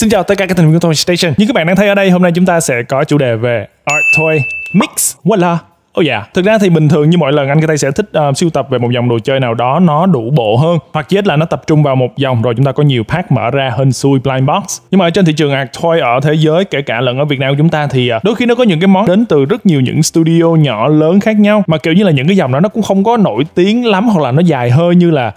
Xin chào tất cả các thành viên của Toy Station. Như các bạn đang thấy ở đây, hôm nay chúng ta sẽ có chủ đề về Art Toy Mix. Voila. Oh yeah. Thực ra thì bình thường như mọi lần anh cái tay sẽ thích siêu tập về một dòng đồ chơi nào đó nó đủ bộ hơn, hoặc chết là nó tập trung vào một dòng rồi chúng ta có nhiều pack mở ra hơn xui blind box. Nhưng mà ở trên thị trường Art Toy ở thế giới, kể cả lần ở Việt Nam của chúng ta thì đôi khi nó có những cái món đến từ rất nhiều những studio nhỏ lớn khác nhau, mà kiểu như là những cái dòng đó nó cũng không có nổi tiếng lắm, hoặc là nó dài hơi như là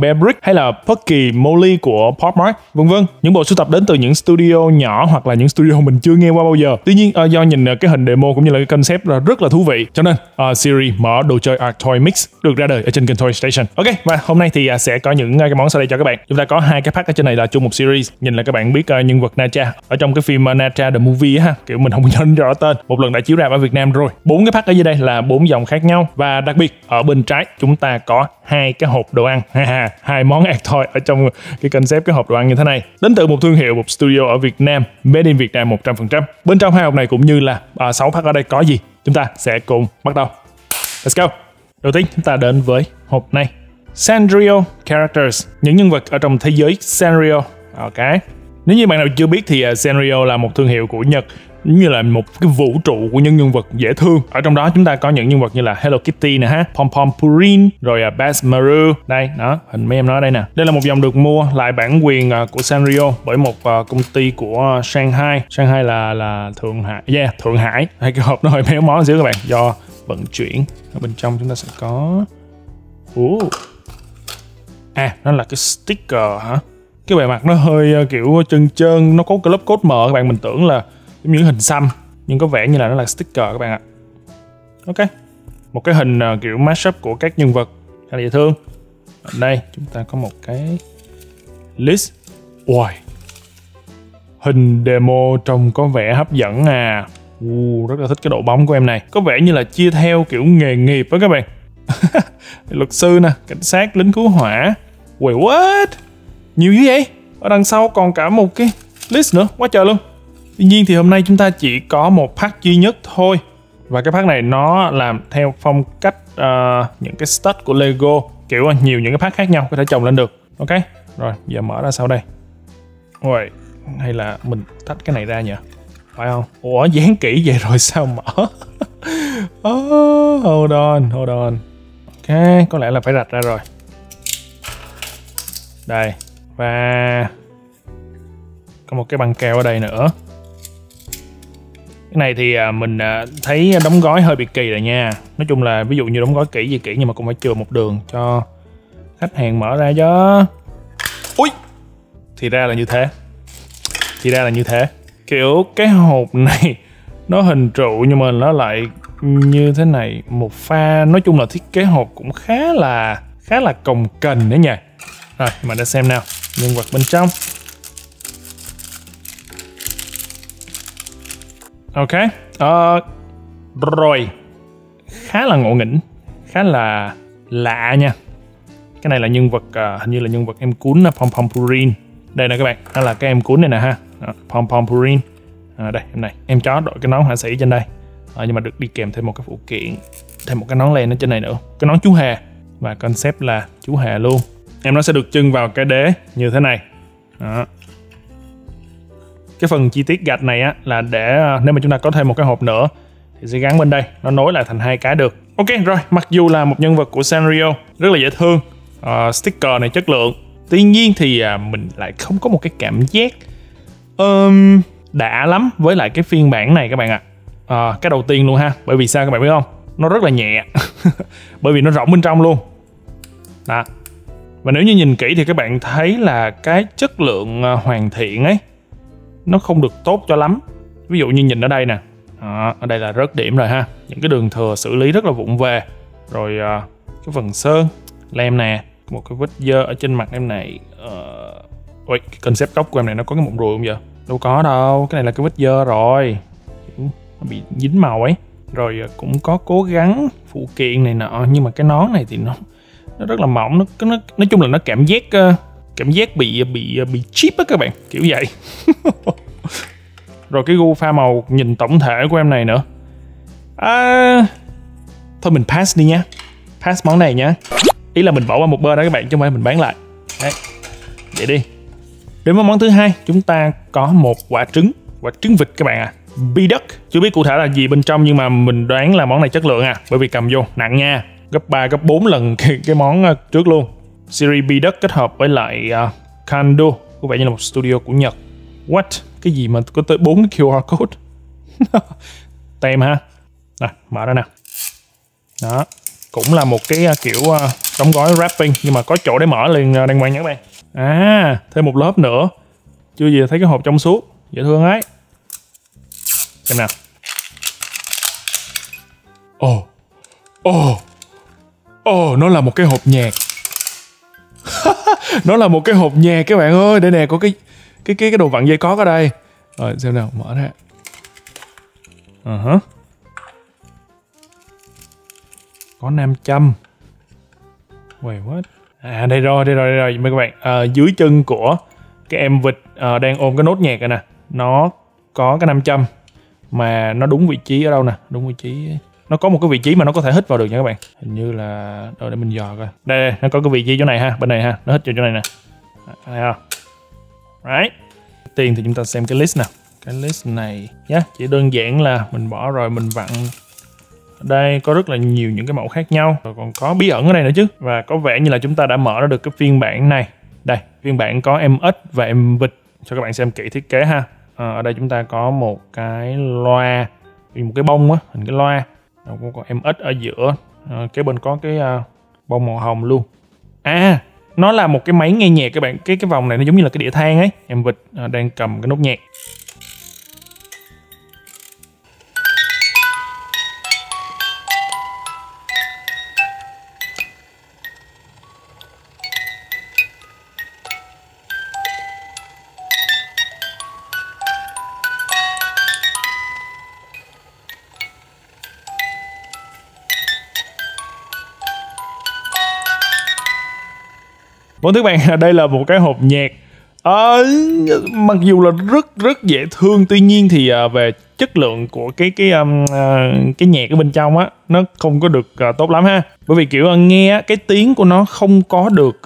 Bearbrick hay là Pocky Molly của Popmart vân vân. Những bộ sưu tập đến từ những studio nhỏ hoặc là những studio mình chưa nghe qua bao giờ. Tuy nhiên do nhìn cái hình demo cũng như là cái concept là rất là thú vị, cho nên series mở đồ chơi Art Toy Mix được ra đời ở trên kênh Toy Station. Ok, và hôm nay thì sẽ có những cái món sau đây cho các bạn. Chúng ta có hai cái pack ở trên này là chung một series. Nhìn là các bạn biết nhân vật Natra ở trong cái phim Natra the Movie ha, kiểu mình không nhớ rõ tên. Một lần đã chiếu rạp ở Việt Nam rồi. Bốn cái pack ở dưới đây là bốn dòng khác nhau, và đặc biệt ở bên trái chúng ta có hai cái hộp đồ ăn, hai món Art Toy ở trong cái concept cái hộp đồ ăn như thế này, đến từ một thương hiệu, một studio ở Việt Nam, made in Việt Nam 100%. Bên trong hai hộp này cũng như là 6 pack ở đây có gì, chúng ta sẽ cùng bắt đầu. Let's go. Đầu tiên chúng ta đến với hộp này, Sanrio characters, những nhân vật ở trong thế giới Sanrio. Ok. Nếu như bạn nào chưa biết thì Sanrio là một thương hiệu của Nhật, như là một cái vũ trụ của những nhân vật dễ thương. Ở trong đó chúng ta có những nhân vật như là Hello Kitty nè ha, Pom Pom Purin, rồi Badtz-Maru. Đây, đó, hình mấy em nó ở đây nè. Đây là một dòng được mua lại bản quyền của Sanrio bởi một công ty của Shanghai. Shanghai là Thượng Hải. Yeah, Thượng Hải. Hai cái hộp nó hơi méo mó xíu các bạn, do vận chuyển. Ở bên trong chúng ta sẽ có nó là cái sticker hả? Cái bề mặt nó hơi kiểu trơn trơn, nó có cái lớp cốt mờ các bạn, mình tưởng là giống như hình xăm nhưng có vẻ như là nó là sticker các bạn ạ. Ok, một cái hình kiểu mashup của các nhân vật khá là dễ thương. Ở đây chúng ta có một cái list. Wow, hình demo trông có vẻ hấp dẫn à. Rất là thích cái độ bóng của em này, có vẻ như là chia theo kiểu nghề nghiệp đó các bạn. Luật sư nè, cảnh sát, lính cứu hỏa. Wait, what? Nhiều dữ vậy? Ở đằng sau còn cả một cái list nữa, quá trời luôn. Tuy nhiên thì hôm nay chúng ta chỉ có một pack duy nhất thôi. Và cái pack này nó làm theo phong cách những cái stud của Lego, kiểu nhiều những cái pack khác nhau có thể chồng lên được. Ok, rồi giờ mở ra sau đây. Ôi, hay là mình tách cái này ra nhỉ? Phải không? Ủa, dán kỹ vậy rồi sao mở? Hold on. Ok, có lẽ là phải rạch ra rồi. Đây, và có một cái băng keo ở đây nữa. Cái này thì mình thấy đóng gói hơi bị kỳ rồi nha. Nói chung là ví dụ như đóng gói kỹ gì kỹ nhưng mà cũng phải chừa một đường cho khách hàng mở ra chứ. Ui, thì ra là như thế. Kiểu cái hộp này nó hình trụ nhưng mà nó lại như thế này một pha. Nói chung là thiết kế hộp cũng khá là cồng kềnh đấy nha. Rồi mình đã xem nào, nhân vật bên trong. Ok, rồi khá là ngộ nghĩnh, khá là lạ nha. Cái này là nhân vật, hình như là nhân vật em cún là Pom Pom Purin. Đây nè các bạn, đó là cái em cún này nè ha, Pom Pom Purin. Đây em này, em chó đội cái nón họa sĩ trên đây, nhưng mà được đi kèm thêm một cái phụ kiện, thêm một cái nón len ở trên này nữa, cái nón chú hề, và concept là chú hề luôn. Em nó sẽ được trưng vào cái đế như thế này. Đó. Cái phần chi tiết gạch này á là để nếu mà chúng ta có thêm một cái hộp nữa thì sẽ gắn bên đây, nó nối lại thành hai cái được. Ok, rồi mặc dù là một nhân vật của Sanrio rất là dễ thương, sticker này chất lượng, tuy nhiên thì mình lại không có một cái cảm giác đã lắm với lại cái phiên bản này các bạn ạ. Cái đầu tiên luôn ha, bởi vì sao các bạn biết không, nó rất là nhẹ. Bởi vì nó rỗng bên trong luôn đó. Và nếu như nhìn kỹ thì các bạn thấy là cái chất lượng hoàn thiện ấy nó không được tốt cho lắm. Ví dụ như nhìn ở đây nè, ở đây là rớt điểm rồi ha, những cái đường thừa xử lý rất là vụng về. Rồi cái phần sơn lem nè, một cái vết dơ ở trên mặt em này. Ui, cái concept gốc của em này nó có cái mụn ruồi không vậy? Đâu có đâu, cái này là cái vết dơ rồi, nó bị dính màu ấy. Rồi cũng có cố gắng phụ kiện này nọ, nhưng mà cái nón này thì nó rất là mỏng, nó nói chung là nó cảm giác bị cheap á các bạn, kiểu vậy. Rồi cái gu pha màu nhìn tổng thể của em này nữa. Thôi mình pass đi nha, pass món này nha, ý là mình bỏ qua một bên đó các bạn, chứ không phải mình bán lại. Đấy, vậy đi. Đến với món thứ hai, chúng ta có một quả trứng vịt các bạn ạ. Duck, chưa biết cụ thể là gì bên trong nhưng mà mình đoán là món này chất lượng à, bởi vì cầm vô nặng nha, gấp 3 gấp 4 lần cái món trước luôn. Series Duck kết hợp với lại Kando, có vẻ như là một studio của Nhật. What? Cái gì mà có tới 4 cái QR code? Tem ha. Nào, mở ra nè. Đó, cũng là một cái kiểu đóng gói wrapping nhưng mà có chỗ để mở liền đàng hoàng nha các bạn. À, thêm một lớp nữa. Chưa gì thấy cái hộp trong suốt, dễ thương ấy. Xem nào. Ồ. Ồ. Ồ, nó là một cái hộp nhạc. Nó là một cái hộp nhạc các bạn ơi, đây nè, có cái đồ vặn dây có ở đây. Rồi xem nào, mở ra. Có nam châm. Wait, what? À đây rồi mấy các bạn. Dưới chân của cái em vịt đang ôm cái nốt nhạc rồi nè, nó có cái nam châm mà nó đúng vị trí ở đâu nè, đúng vị trí, nó có một cái vị trí mà nó có thể hít vào được nha các bạn. Hình như là để mình dò coi. Đây nó có cái vị trí chỗ này ha, bên này ha, nó hít vào chỗ này nè. Thấy không? Right. Tiền thì chúng ta xem cái list nè. Cái list này nhá, chỉ đơn giản là mình bỏ rồi mình vặn. Ở đây có rất là nhiều những cái mẫu khác nhau, rồi còn có bí ẩn ở đây nữa chứ. Và có vẻ như là chúng ta đã mở ra được cái phiên bản này. Đây, phiên bản có em ếch và em vịt. Cho các bạn xem kỹ thiết kế ha. Ở đây chúng ta có một cái loa, một cái bông á, hình cái loa. Rồi cũng có em ếch ở giữa. Kế bên có cái bông màu hồng luôn. À, nó là một cái máy nghe nhạc các bạn. Cái vòng này nó giống như là cái đĩa than ấy. Em vịt đang cầm cái nốt nhạc. Vâng thưa các bạn, đây là một cái hộp nhạc. Mặc dù là rất dễ thương, tuy nhiên thì về chất lượng của cái nhạc ở bên trong á, nó không có được tốt lắm ha. Bởi vì kiểu nghe cái tiếng của nó không có được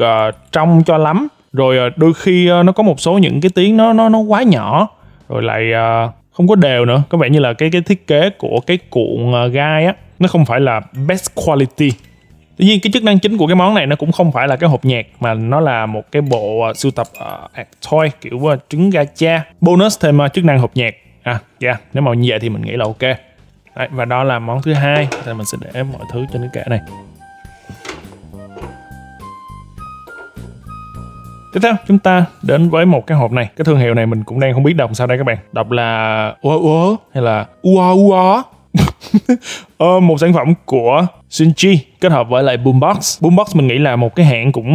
trong cho lắm. Rồi đôi khi nó có một số những cái tiếng nó quá nhỏ, rồi lại không có đều nữa. Có vẻ như là cái thiết kế của cái cuộn gai á, nó không phải là best quality. Tuy nhiên cái chức năng chính của cái món này nó cũng không phải là cái hộp nhạc mà nó là một cái bộ sưu tập Art Toys kiểu trứng gacha. Bonus thêm chức năng hộp nhạc. À dạ, yeah, nếu mà như vậy thì mình nghĩ là ok. Đấy, và đó là món thứ hai. Thì mình sẽ để mọi thứ trên cái kệ này. Tiếp theo chúng ta đến với một cái hộp này. Cái thương hiệu này mình cũng đang không biết đọc sao đây các bạn. Đọc là Ua hay là Ua. Một sản phẩm của Shinji kết hợp với lại Boombox. Boombox mình nghĩ là một cái hãng cũng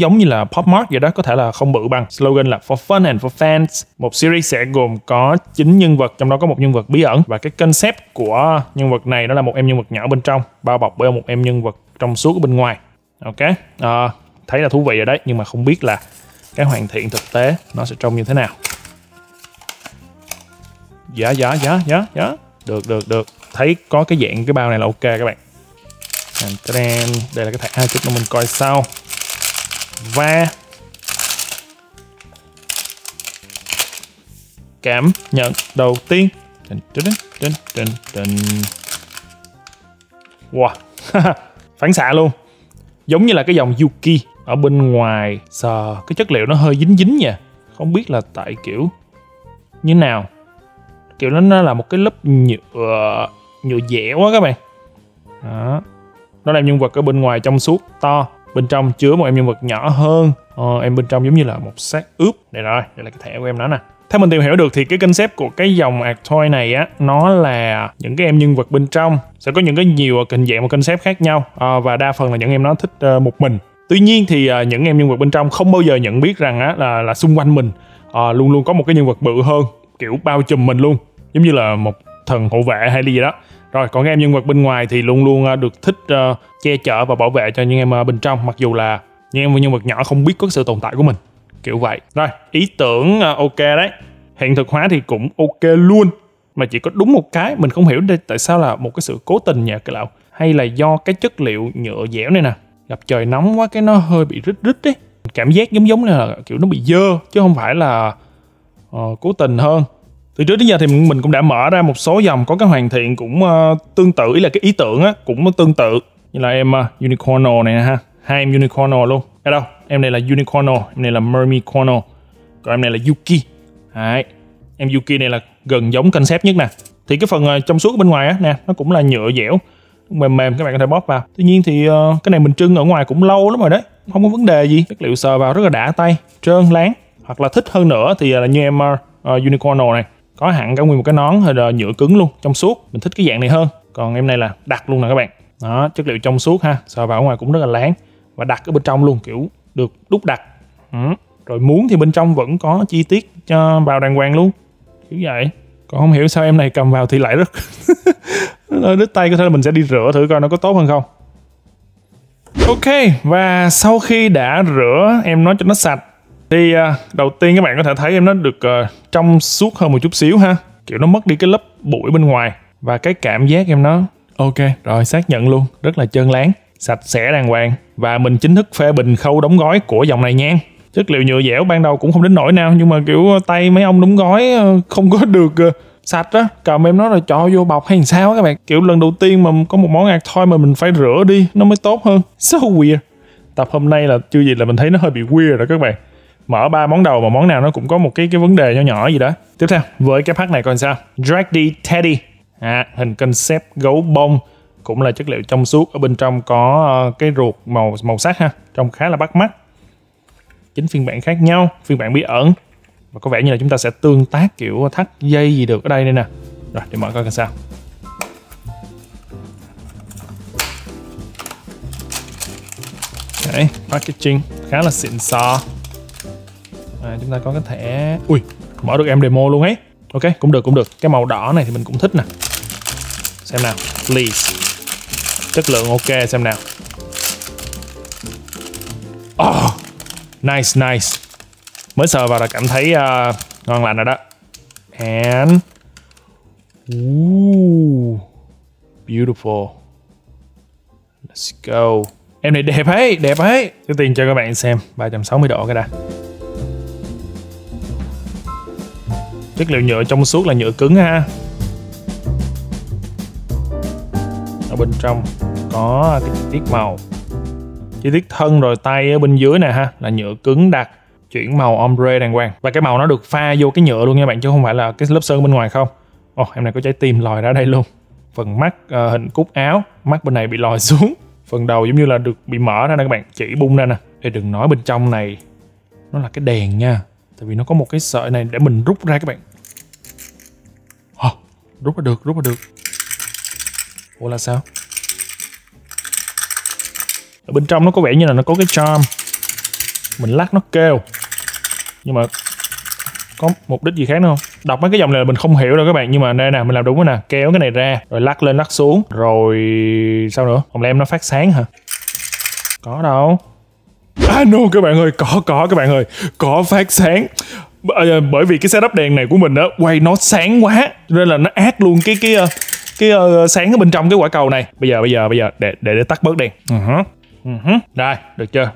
giống như là Popmart vậy đó, có thể là không bự bằng. Slogan là For Fun and For Fans. Một series sẽ gồm có 9 nhân vật, trong đó có một nhân vật bí ẩn. Và cái concept của nhân vật này đó là một em nhân vật nhỏ bên trong, bao bọc bởi một em nhân vật trong suốt ở bên ngoài. Ok, thấy là thú vị rồi đấy, nhưng mà không biết là cái hoàn thiện thực tế nó sẽ trông như thế nào. Dạ. Được. Thấy có cái dạng cái bao này là ok các bạn. Đây là cái thẻ hai chút mà mình coi sau. Và cảm nhận đầu tiên. Wow. Phản xạ luôn. Giống như là cái dòng Yuki. Ở bên ngoài sờ cái chất liệu nó hơi dính nha. Không biết là tại kiểu như nào. Kiểu nó là một cái lớp nhựa dẻo quá các bạn. Đó. Nó là nhân vật ở bên ngoài trong suốt to, bên trong chứa một em nhân vật nhỏ hơn. Em bên trong giống như là một xác ướp. Đây rồi, đây là cái thẻ của em nó nè. Theo mình tìm hiểu được thì cái concept của cái dòng Art Toy này á, nó là những cái em nhân vật bên trong sẽ có những cái nhiều hình dạng và concept khác nhau, và đa phần là những em nó thích một mình. Tuy nhiên thì những em nhân vật bên trong không bao giờ nhận biết rằng á, là xung quanh mình luôn luôn có một cái nhân vật bự hơn, kiểu bao trùm mình luôn, giống như là một thần hộ vệ hay gì đó. Rồi còn các em nhân vật bên ngoài thì luôn luôn được thích che chở và bảo vệ cho những em bên trong, mặc dù là những em nhân vật nhỏ không biết có sự tồn tại của mình, kiểu vậy. Rồi ý tưởng ok đấy, hiện thực hóa thì cũng ok luôn, mà chỉ có đúng một cái mình không hiểu đây, tại sao là một cái sự cố tình nhờ cái lão, hay là do cái chất liệu nhựa dẻo này nè, gặp trời nóng quá cái nó hơi bị rít đấy. Cảm giác giống là kiểu nó bị dơ chứ không phải là cố tình hơn. Từ trước đến giờ thì mình cũng đã mở ra một số dòng có cái hoàn thiện cũng tương tự, ý là cái ý tưởng á, cũng tương tự. Như là em Unicorno này ha, hai em Unicorno luôn. Ở đâu? Em này là Unicorno, em này là Mermicorno, còn em này là Yuki. Đấy. Em Yuki này là gần giống concept nhất nè. Thì cái phần trong suốt bên ngoài á nè, nó cũng là nhựa dẻo, mềm mềm, các bạn có thể bóp vào. Tuy nhiên thì cái này mình trưng ở ngoài cũng lâu lắm rồi đấy, không có vấn đề gì. Chất liệu sờ vào rất là đã tay, trơn láng. Hoặc là thích hơn nữa thì là như em Unicorno này, có hẳn cả nguyên một cái nón rồi nhựa cứng luôn, trong suốt. Mình thích cái dạng này hơn. Còn em này là đặc luôn nè các bạn. Đó, chất liệu trong suốt ha, sờ vào ở ngoài cũng rất là láng và đặc ở bên trong luôn, kiểu được đúc đặc. Rồi muốn thì bên trong vẫn có chi tiết cho vào đàng hoàng luôn, kiểu vậy. Còn không hiểu sao em này cầm vào thì lại rất đứt tay, có thể là mình sẽ đi rửa thử coi nó có tốt hơn không. Ok, và sau khi đã rửa em nó cho nó sạch thì đầu tiên các bạn có thể thấy em nó được trong suốt hơn một chút xíu ha, kiểu nó mất đi cái lớp bụi bên ngoài. Và cái cảm giác em nó ok rồi, xác nhận luôn, rất là trơn láng, sạch sẽ đàng hoàng. Và mình chính thức phê bình khâu đóng gói của dòng này nha. Chất liệu nhựa dẻo ban đầu cũng không đến nỗi nào, nhưng mà kiểu tay mấy ông đóng gói không có được sạch á, cầm em nó rồi cho vô bọc hay sao á các bạn. Kiểu lần đầu tiên mà có một món Art Toys mà mình phải rửa đi nó mới tốt hơn. So weird. Tập hôm nay là chưa gì là mình thấy nó hơi bị weird rồi các bạn. Mở ba món đầu mà món nào nó cũng có một cái vấn đề nhỏ nhỏ gì đó. Tiếp theo với cái pack này coi sao. Drag D Teddy. À, hình concept gấu bông, cũng là chất liệu trong suốt, ở bên trong có cái ruột màu sắc ha, trông khá là bắt mắt. 9 phiên bản khác nhau, phiên bản bí ẩn, và có vẻ như là chúng ta sẽ tương tác kiểu thắt dây gì được ở đây đây nè. Rồi để mở coi sao. Đấy, packaging khá là xịn sò. À, chúng ta có cái thẻ, ui mở được em demo luôn ấy. Ok, cũng được cũng được. Cái màu đỏ này thì mình cũng thích nè. Xem nào, please. Chất lượng ok, xem nào. Oh, nice nice. Mới sờ vào là cảm thấy ngon lành rồi đó. And ooh, beautiful. Let's go. Em này đẹp ấy, đẹp ấy. Trước tiên cho các bạn xem 360 độ cái đã. Chất liệu nhựa trong suốt là nhựa cứng ha. Ở bên trong có cái chi tiết màu, chi tiết thân rồi tay ở bên dưới nè ha, là nhựa cứng đặc, chuyển màu ombre đàng hoàng. Và cái màu nó được pha vô cái nhựa luôn nha bạn, chứ không phải là cái lớp sơn bên ngoài không. Ồ, em này có trái tim lòi ra đây luôn. Phần mắt hình cúc áo, mắt bên này bị lòi xuống. Phần đầu giống như là được bị mở ra nè các bạn, chỉ bung ra nè. Ê, đừng nói bên trong này nó là cái đèn nha. Tại vì nó có một cái sợi này để mình rút ra các bạn. Oh, rút ra được, rút ra được. Ủa là sao? Ở bên trong nó có vẻ như là nó có cái charm. Mình lắc nó kêu. Nhưng mà có mục đích gì khác nữa không? Đọc mấy cái dòng này là mình không hiểu đâu các bạn. Nhưng mà đây nè, mình làm đúng rồi nè. Kéo cái này ra, rồi lắc lên lắc xuống. Rồi sao nữa? Không lẽ em nó phát sáng hả? Có đâu. Ah no các bạn ơi, có các bạn ơi, có phát sáng. Bởi vì cái setup đèn này của mình đó, quay nó sáng quá nên là nó át luôn cái sáng ở bên trong cái quả cầu này. Bây giờ để tắt bớt đèn. Rồi, được chưa?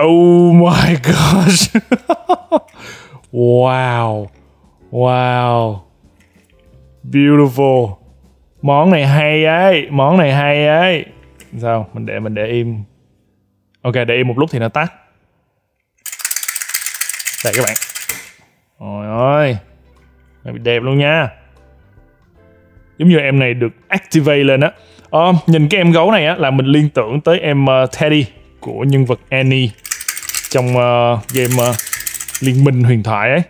Oh my gosh. Wow. Wow. Beautiful. Món này hay ấy, món này hay ấy. Sao? Mình để im. Ok, để im một lúc thì nó tắt. Đây các bạn. Ôi ơi, đẹp luôn nha. Giống như em này được activate lên á. Nhìn cái em gấu này á là mình liên tưởng tới em Teddy của nhân vật Annie trong game Liên minh huyền thoại ấy.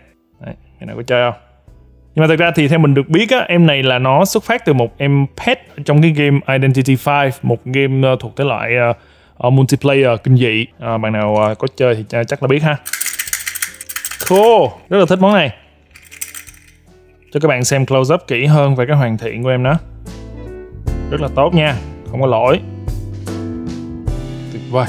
Đấy, cái nào có chơi không? Nhưng mà thực ra thì theo mình được biết á, em này là nó xuất phát từ một em pet trong cái game Identity 5, một game thuộc cái loại multiplayer kinh dị. Bạn nào có chơi thì chắc là biết ha. Cool, rất là thích món này. Cho các bạn xem close up kỹ hơn về cái hoàn thiện của em nó. Rất là tốt nha, không có lỗi. Tuyệt vời.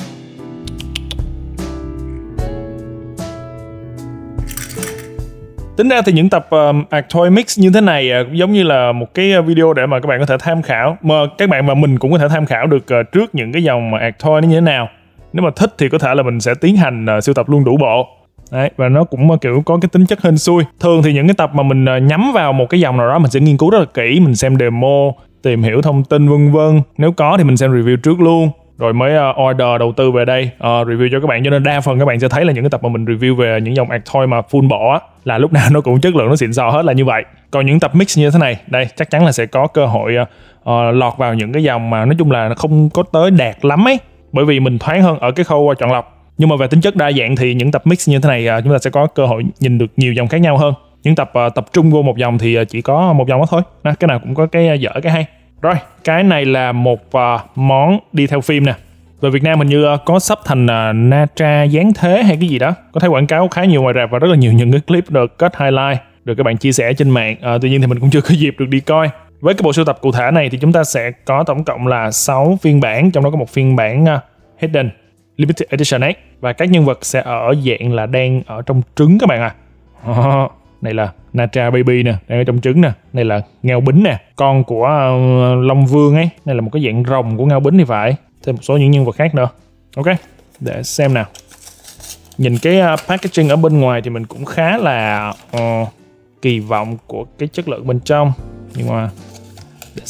Tính ra thì những tập Art Toys Mix như thế này cũng giống như là một cái video để mà các bạn có thể tham khảo. Mà các bạn và mình cũng có thể tham khảo được trước những cái dòng Art Toys nó như thế nào. Nếu mà thích thì có thể là mình sẽ tiến hành sưu tập luôn đủ bộ. Đấy, và nó cũng kiểu có cái tính chất hên xui. Thường thì những cái tập mà mình nhắm vào một cái dòng nào đó, mình sẽ nghiên cứu rất là kỹ, mình xem demo, tìm hiểu thông tin vân vân. Nếu có thì mình xem review trước luôn, rồi mới order đầu tư về đây, review cho các bạn. Cho nên đa phần các bạn sẽ thấy là những cái tập mà mình review về những dòng Art Toys mà full bộ á, là lúc nào nó cũng chất lượng, nó xịn sò hết là như vậy. Còn những tập mix như thế này, đây chắc chắn là sẽ có cơ hội lọt vào những cái dòng mà nói chung là nó không có tới đạt lắm ấy, bởi vì mình thoáng hơn ở cái khâu chọn lọc. Nhưng mà về tính chất đa dạng thì những tập mix như thế này chúng ta sẽ có cơ hội nhìn được nhiều dòng khác nhau hơn. Những tập tập trung vô một dòng thì chỉ có một dòng đó thôi. Đó, cái nào cũng có cái dở cái hay. Rồi, cái này là một món đi theo phim nè. Về Việt Nam hình như có sắp thành Natra giáng thế hay cái gì đó. Có thấy quảng cáo khá nhiều ngoài rạp và rất là nhiều những cái clip được cut highlight, được các bạn chia sẻ trên mạng. Tuy nhiên thì mình cũng chưa có dịp được đi coi. Với cái bộ sưu tập cụ thể này thì chúng ta sẽ có tổng cộng là 6 phiên bản, trong đó có một phiên bản hidden limited edition ấy. Và các nhân vật sẽ ở dạng là đang ở trong trứng các bạn ạ. Này là Natra Baby nè, đang ở trong trứng nè. Này là Ngao Bính nè, con của Long Vương ấy. Này là một cái dạng rồng của Ngao Bính thì phải. Thêm một số những nhân vật khác nữa. Ok, để xem nào. Nhìn cái packaging ở bên ngoài thì mình cũng khá là kỳ vọng của cái chất lượng bên trong. Nhưng mà để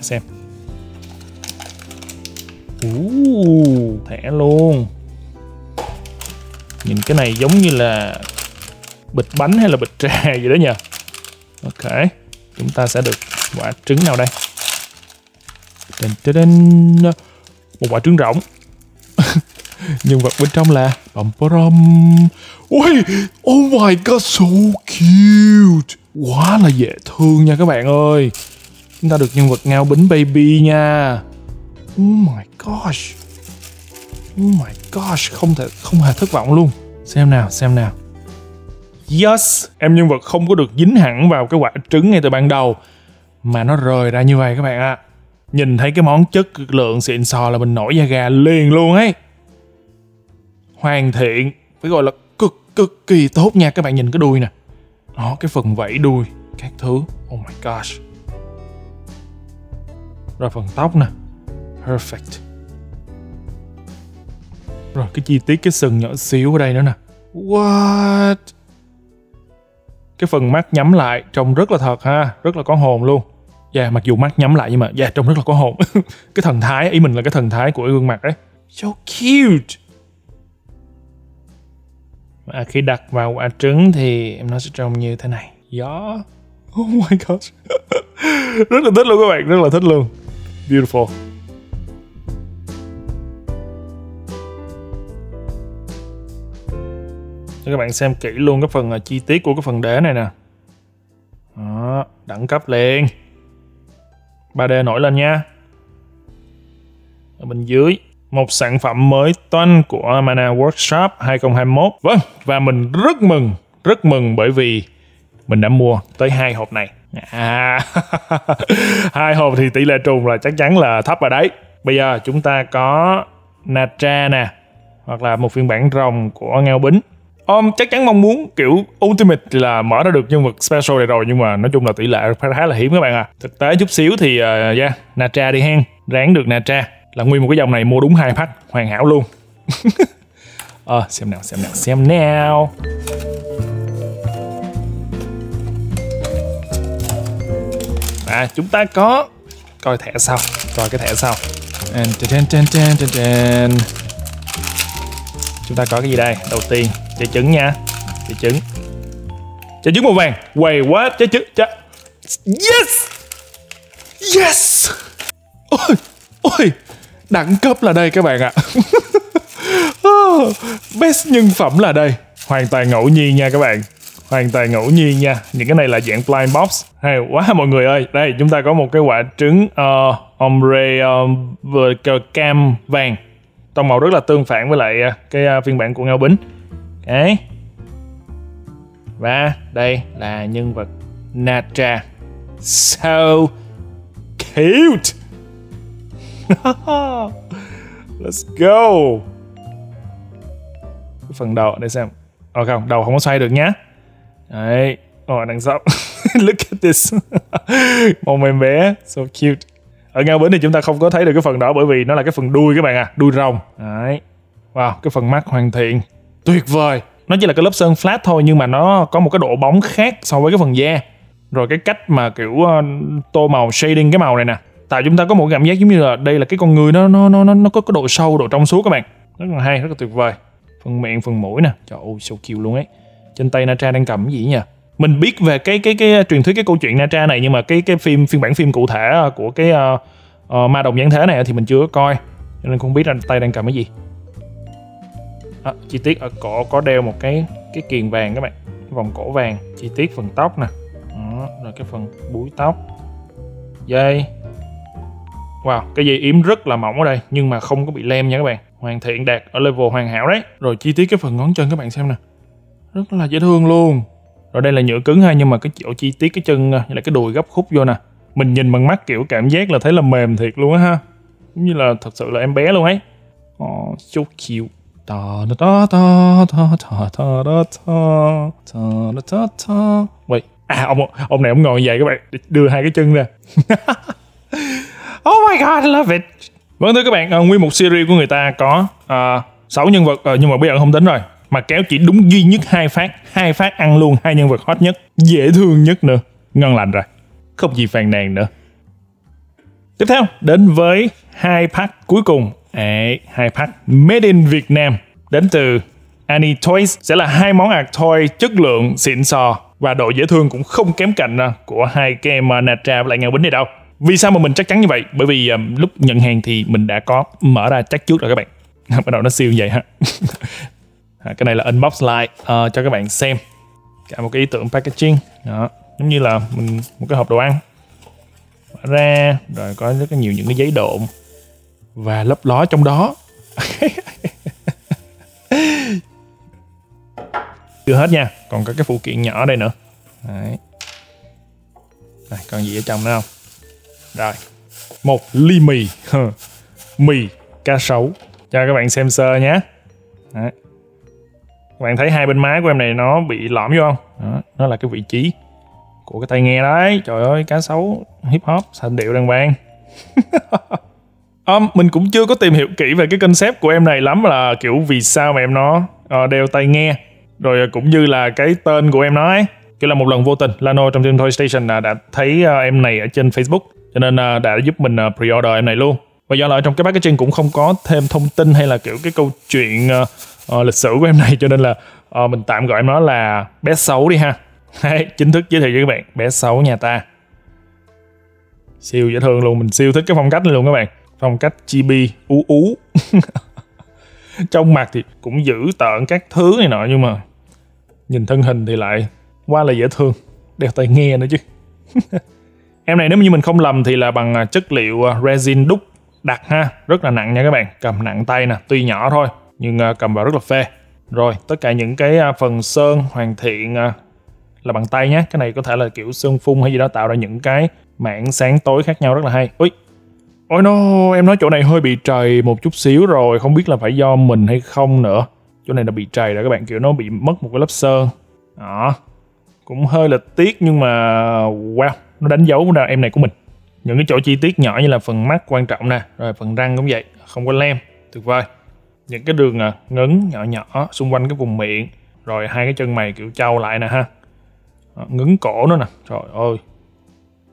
xem. Thẻ luôn. Nhìn cái này giống như là bịch bánh hay là bịch trà gì đó nhờ. Ok, chúng ta sẽ được quả trứng nào đây? Một quả trứng rỗng. Nhân vật bên trong là Pom Pom. Ui, oh my god, so cute. Quá là dễ thương nha các bạn ơi. Chúng ta được nhân vật Ngao Bính Baby nha. Oh my gosh, không hề thất vọng luôn. Xem nào. Yes, em nhân vật không có được dính hẳn vào cái quả trứng ngay từ ban đầu mà nó rời ra như vậy các bạn ạ. Nhìn thấy cái món chất lượng xịn sò là mình nổi da gà liền luôn ấy. Hoàn thiện, phải gọi là cực kỳ tốt nha các bạn. Nhìn cái đuôi nè. Đó, cái phần vẫy đuôi, các thứ. Oh my gosh. Rồi phần tóc nè. Perfect. Rồi cái chi tiết cái sừng nhỏ xíu ở đây nữa nè. What? Cái phần mắt nhắm lại trông rất là thật ha, rất là có hồn luôn. Dạ, mặc dù mắt nhắm lại nhưng mà dạ trông rất là có hồn. Cái thần thái, ý mình là cái thần thái của gương mặt đấy. So cute. Và khi đặt vào quả trứng thì em nó sẽ trông như thế này. Gió. Oh my god. Rất là thích luôn các bạn, rất là thích luôn. Beautiful. Cho các bạn xem kỹ luôn cái phần chi tiết của cái phần đế này nè. Đó, đẳng cấp liền. 3D nổi lên nha. Ở bên dưới, một sản phẩm mới toanh của Mana Workshop 2021. Vâng, và mình rất mừng bởi vì mình đã mua tới 2 hộp này. 2 hộp thì tỷ lệ trùng là chắc chắn là thấp rồi đấy. Bây giờ chúng ta có Natra nè, hoặc là một phiên bản rồng của Ngao Bính. Chắc chắn mong muốn kiểu Ultimate là mở ra được nhân vật special này rồi. Nhưng mà nói chung là tỷ lệ khá là hiếm các bạn à. Thực tế chút xíu thì Natra đi hen. Ráng được Natra là nguyên một cái dòng này mua đúng 2 pack. Hoàn hảo luôn. Xem nào. À, chúng ta có Coi cái thẻ sau. Chúng ta có cái gì đây? Đầu tiên, trái trứng nha. Trái trứng màu vàng. Wait, what? Trái trứng. Yes. Ôi, đẳng cấp là đây các bạn ạ. Best nhân phẩm là đây. Hoàn toàn ngẫu nhiên nha các bạn. Những cái này là dạng blind box. Hay quá mọi người ơi. Đây, chúng ta có một cái quả trứng ombre cam vàng. Tông màu rất là tương phản với lại cái phiên bản của Ngao Bính. Đấy. Và đây là nhân vật Natra. So cute. Let's go. Cái phần đầu để xem. Không, đầu không có xoay được nhá. Đấy. Đằng sau. Look at this. Mông em bé. So cute. Ở Ngao Bính thì chúng ta không có thấy được cái phần đó bởi vì nó là cái phần đuôi các bạn à, đuôi rồng. Đấy, Wow, cái phần mắt hoàn thiện, tuyệt vời. Nó chỉ là cái lớp sơn flat thôi nhưng mà nó có một cái độ bóng khác so với cái phần da. Rồi cái cách mà kiểu tô màu, shading cái màu này nè, tạo chúng ta có một cảm giác giống như là đây là cái con người nó có cái độ sâu, độ trong suốt các bạn. Rất là hay, rất là tuyệt vời. Phần miệng, phần mũi nè, trời ơi, so cute luôn ấy. Trên tay Natra đang cầm cái gì nhỉ? Mình biết về cái truyền thuyết, cái câu chuyện Natra này, nhưng mà cái phiên bản cụ thể của cái ma đồng giáng thế này thì mình chưa có coi, cho nên không biết là tay đang cầm cái gì. À, chi tiết ở cổ có đeo một cái kiềng vàng các bạn, cái vòng cổ vàng, chi tiết phần tóc nè. Đó, rồi cái phần búi tóc, dây. Wow, cái dây yếm rất là mỏng ở đây nhưng mà không có bị lem nha các bạn. Hoàn thiện, đạt ở level hoàn hảo đấy. Rồi chi tiết cái phần ngón chân các bạn xem nè, rất là dễ thương luôn. Rồi đây là nhựa cứng ha, nhưng mà cái chỗ chi tiết cái chân là cái đùi gấp khúc vô nè, mình nhìn bằng mắt kiểu cảm giác là thấy là mềm thiệt luôn á ha, giống như là thật sự là em bé luôn ấy. Oh, so cute. Wait. À, ông này ông ngồi như vậy các bạn, đưa hai cái chân ra. Oh my god, I love it. Vâng thưa các bạn, nguyên một series của người ta có 6 nhân vật, nhưng mà bây giờ không tính rồi. Mà kéo chỉ đúng duy nhất hai phát ăn luôn hai nhân vật hot nhất, dễ thương nhất nữa. Ngon lành rồi, không gì phàn nàn nữa. Tiếp theo đến với hai pack cuối cùng. Đấy, hai pack made in Việt Nam đến từ Ani Toys, sẽ là hai món Art Toys chất lượng xịn sò và độ dễ thương cũng không kém cạnh của hai cái em Natra với lại Ngao Bính này đâu. Vì sao mà mình chắc chắn như vậy? Bởi vì lúc nhận hàng thì mình đã có mở ra chắc trước rồi các bạn. Bắt đầu nó siêu vậy ha. Cái này là unbox lại cho các bạn xem. Cả một cái ý tưởng packaging. Đó, giống như là mình một cái hộp đồ ăn. Mở ra, rồi có rất nhiều những cái giấy độn và lấp ló trong đó. Chưa hết nha, còn có cái phụ kiện nhỏ đây nữa. Đấy. Đây, còn gì ở trong nữa không? Rồi, một ly mì. Mì cá sấu, cho các bạn xem sơ nhé. Đấy. Các bạn thấy hai bên má của em này nó bị lõm vô không? Đó, nó là cái vị trí của cái tai nghe đấy. Trời ơi, cá sấu hip hop sành điệu đàn bàn. Mình cũng chưa có tìm hiểu kỹ về cái concept của em này lắm, là kiểu vì sao mà em nó đeo tai nghe, rồi cũng như là cái tên của em nó ấy. Kiểu là một lần vô tình Lano trong team Toy Station đã thấy em này ở trên Facebook, cho nên đã giúp mình pre-order em này luôn. Và do là ở trong cái packaging cũng không có thêm thông tin hay là kiểu cái câu chuyện lịch sử của em này, cho nên là mình tạm gọi em nó là bé xấu đi ha. Đấy, chính thức giới thiệu với các bạn, bé xấu nhà ta. Siêu dễ thương luôn, mình siêu thích cái phong cách này luôn các bạn. Phong cách chibi, ú. Trong mặt thì cũng giữ tợn các thứ này nọ, nhưng mà nhìn thân hình thì lại quá là dễ thương. Đeo tai nghe nữa chứ. Em này nếu như mình không lầm thì là bằng chất liệu resin đúc đặc ha. Rất là nặng nha các bạn, cầm nặng tay nè. Tuy nhỏ thôi nhưng cầm vào rất là phê. Rồi tất cả những cái phần sơn hoàn thiện là bằng tay nhé. Cái này có thể là kiểu sơn phun hay gì đó, tạo ra những cái mảng sáng tối khác nhau rất là hay. Ui. Ôi no, em nói chỗ này hơi bị trầy một chút xíu rồi, không biết là phải do mình hay không nữa. Chỗ này là bị trầy rồi các bạn, kiểu nó bị mất một cái lớp sơn. Đó, cũng hơi là tiếc nhưng mà wow, nó đánh dấu em này của mình. Những cái chỗ chi tiết nhỏ như là phần mắt quan trọng nè, rồi phần răng cũng vậy, không có lem, tuyệt vời. Những cái đường ngấn nhỏ nhỏ xung quanh cái vùng miệng, rồi hai cái chân mày kiểu trâu lại nè ha. Đó, ngấn cổ nữa nè, trời ơi.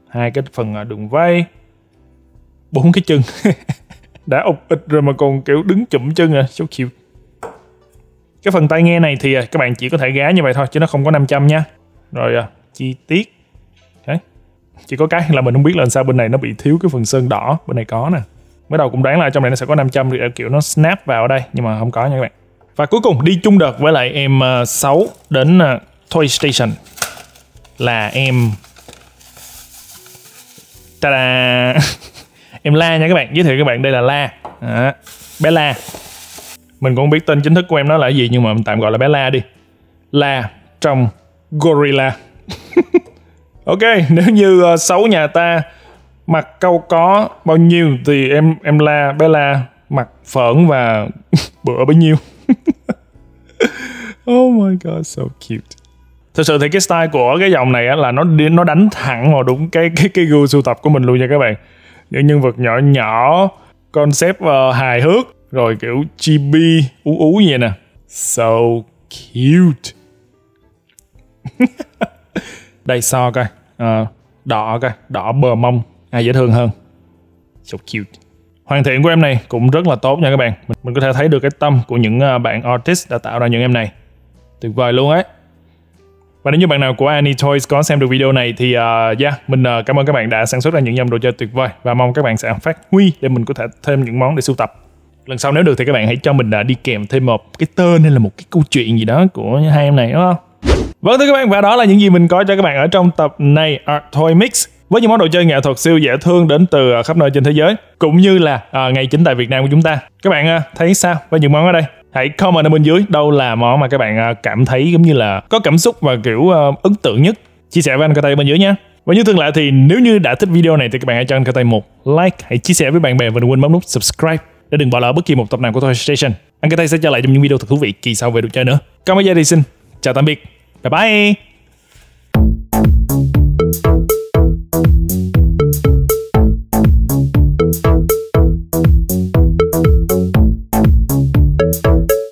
Hai cái phần đường vây, 4 cái chân. Đã ụp ịch rồi mà còn kiểu đứng chụm chân à, so cute. Cái phần tai nghe này thì các bạn chỉ có thể gá như vậy thôi chứ nó không có 500 nha. Rồi chi tiết. Đấy. Chỉ có cái là mình không biết là sao bên này nó bị thiếu cái phần sơn đỏ, bên này có nè. Mới đầu cũng đoán là trong này nó sẽ có 500 thì kiểu nó snap vào ở đây nhưng mà không có nha các bạn. Và cuối cùng đi chung đợt với lại em 6 đến Toy Station là em ta-da. Em La nha các bạn, giới thiệu các bạn đây là La. Đó, bé La. Mình cũng không biết tên chính thức của em nó là gì nhưng mà mình tạm gọi là bé La đi. La trong Gorilla. Ok, nếu như xấu nhà ta mặc câu có bao nhiêu thì em La, bé La mặc phởn và bữa bấy nhiêu. Oh my god, so cute. Thực sự thì cái style của cái dòng này là nó đánh thẳng vào đúng cái gu sưu tập của mình luôn nha các bạn. Những nhân vật nhỏ nhỏ, concept hài hước, rồi kiểu chibi ú ú như vậy nè. So cute. Đây so coi, đỏ coi, đỏ bờ mông, ai dễ thương hơn. So cute. Hoàn thiện của em này cũng rất là tốt nha các bạn. Mình có thể thấy được cái tâm của những bạn artist đã tạo ra những em này. Tuyệt vời luôn ấy. Và nếu như bạn nào của Ani Toys có xem được video này thì mình cảm ơn các bạn đã sản xuất ra những dòng đồ chơi tuyệt vời. Và mong các bạn sẽ phát huy để mình có thể thêm những món để sưu tập. Lần sau nếu được thì các bạn hãy cho mình đi kèm thêm một cái tên hay là một cái câu chuyện gì đó của hai em này, đúng không? Vâng thưa các bạn, và đó là những gì mình có cho các bạn ở trong tập này Art Toy Mix. Với những món đồ chơi nghệ thuật siêu dễ thương đến từ khắp nơi trên thế giới, cũng như là ngay chính tại Việt Nam của chúng ta. Các bạn thấy sao với những món ở đây? Hãy comment ở bên dưới đâu là món mà các bạn cảm thấy giống như là có cảm xúc và kiểu ấn tượng nhất. Chia sẻ với anh Kotai bên dưới nha. Và như thường lệ thì nếu như đã thích video này thì các bạn hãy cho anh Kotai một like, hãy chia sẻ với bạn bè và đừng quên bấm nút subscribe để đừng bỏ lỡ bất kỳ một tập nào của Toy Station. Anh Kotai sẽ trở lại trong những video thật thú vị kỳ sau về đồ chơi nữa. Còn bây giờ thì xin chào tạm biệt. Bye bye.